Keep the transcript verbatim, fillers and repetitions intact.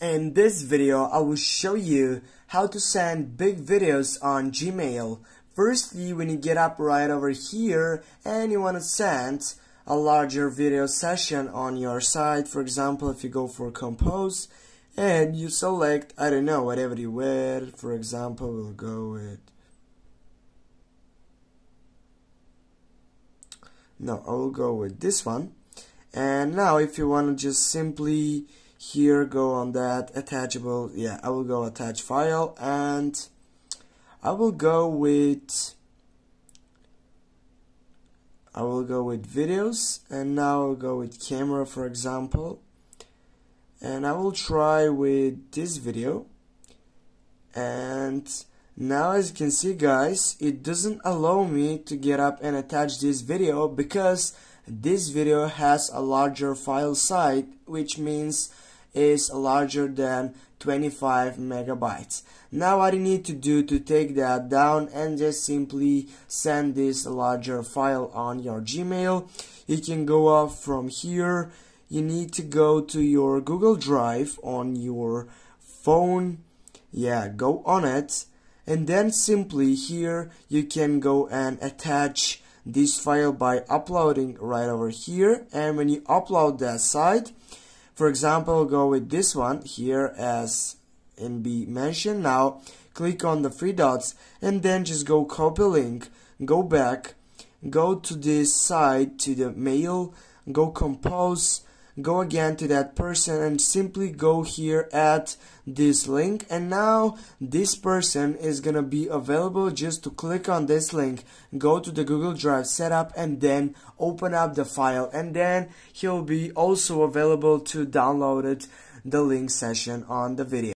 In this video, I will show you how to send big videos on Gmail. Firstly, when you get up right over here and you want to send a larger video session on your site, for example, if you go for compose and you select, I don't know, whatever you wear, for example, we'll go with, no, I'll go with this one. And now if you want to just simply here go on that attachable, yeah, I will go attach file and I will go with I will go with videos, and now I'll go with camera, for example, and I will try with this video. And now as you can see, guys, it doesn't allow me to get up and attach this video because this video has a larger file size, which means is larger than twenty-five megabytes. Now what you need to do to take that down and just simply send this larger file on your Gmail, you can go off from here. You need to go to your Google Drive on your phone, yeah, go on it, and then simply here you can go and attach this file by uploading right over here. And when you upload that site, for example, go with this one here as N B mentioned. Now click on the three dots and then just go copy link, go back, go to this side, to the mail, go compose, go again to that person and simply go here at this link. And now this person is gonna be available just to click on this link, go to the Google Drive setup and then open up the file, and then he'll be also available to download it, the link session on the video.